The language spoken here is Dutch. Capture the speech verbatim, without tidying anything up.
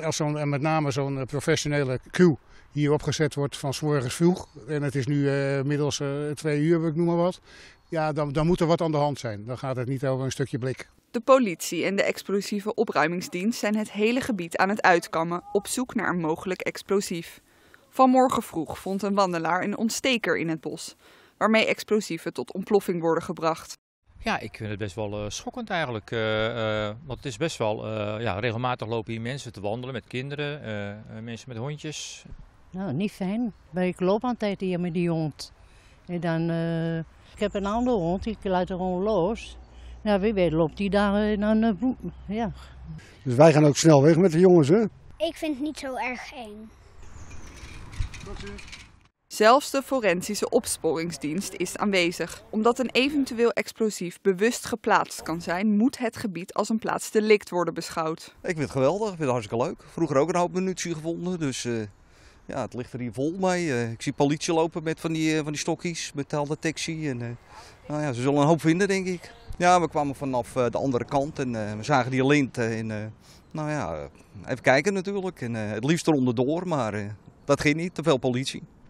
Als zo'n, met name zo'n professionele queue hier opgezet wordt van 's morgens vroeg, en het is nu uh, middels uh, twee uur, ik noem maar wat, ja, dan, dan moet er wat aan de hand zijn. Dan gaat het niet over een stukje blik. De politie en de explosieve opruimingsdienst zijn het hele gebied aan het uitkammen op zoek naar een mogelijk explosief. Vanmorgen vroeg vond een wandelaar een ontsteker in het bos, waarmee explosieven tot ontploffing worden gebracht. Ja, ik vind het best wel uh, schokkend eigenlijk, uh, uh, want het is best wel, uh, ja, regelmatig lopen hier mensen te wandelen met kinderen, uh, mensen met hondjes. Nou, niet fijn. Ik loop altijd hier met die hond. En dan, uh, ik heb een andere hond, ik laat er gewoon los. Nou, wie weet loopt die daar uh, dan, uh, ja. Dus wij gaan ook snel weg met de jongens, hè? Ik vind het niet zo erg eng. Zelfs de forensische opsporingsdienst is aanwezig. Omdat een eventueel explosief bewust geplaatst kan zijn, moet het gebied als een plaatsdelict worden beschouwd. Ik vind het geweldig, ik vind het hartstikke leuk. Vroeger ook een hoop munitie gevonden, dus uh, ja, het ligt er hier vol mee. Uh, ik zie politie lopen met van die, uh, van die stokjes, metaaldetectie. En, uh, nou ja, ze zullen een hoop vinden, denk ik. Ja, we kwamen vanaf uh, de andere kant en uh, we zagen die lint uh, en uh, nou ja, uh, even kijken natuurlijk. En, uh, het liefst er onderdoor, maar uh, dat ging niet, te veel politie.